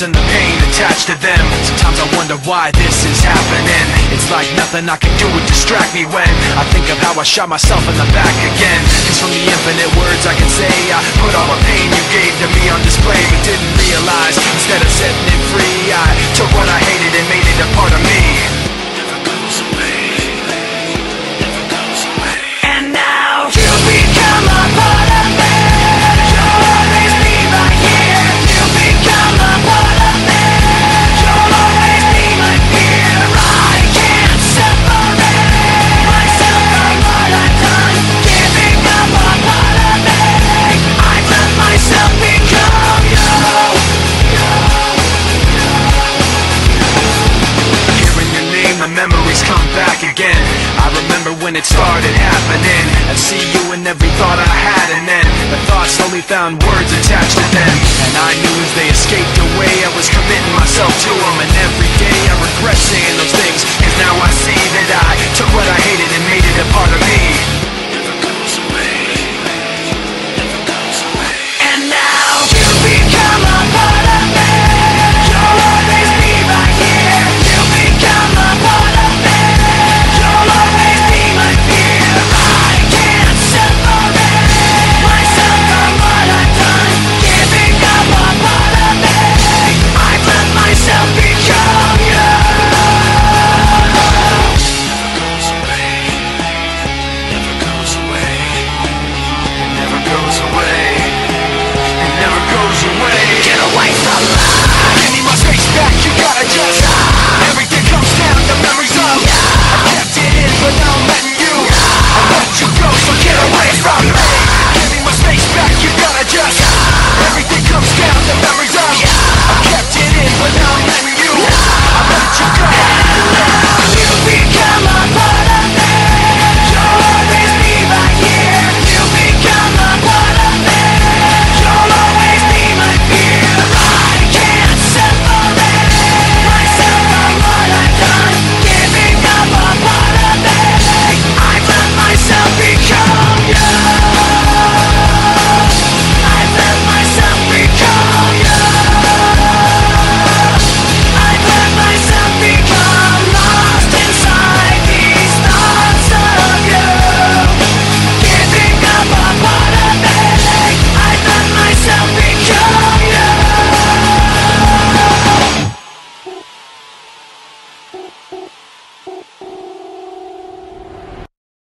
thoughts and the pain attached to them. Sometimes I wonder why this is happening. It's like nothing I can do would distract me when I think of how I shot myself in the back again. 'Cause from the infinite words I can say, I put all the pain you gave to me on display, but didn't realize instead of setting it free, I took what I hated and made it a part of me. Never goes away, never goes away. And now you become a part of me. You'll always be right here. You become a part of me. You'll always be my fear. I can't separate myself from what I've done. Can't become a part of me. I've let myself become you. Memories come back again. I remember when it started happening. I'd see you in every thought I had, and then the thoughts slowly found words attached to them. And I knew as they escaped away, I was committing myself to them. And every day I regret saying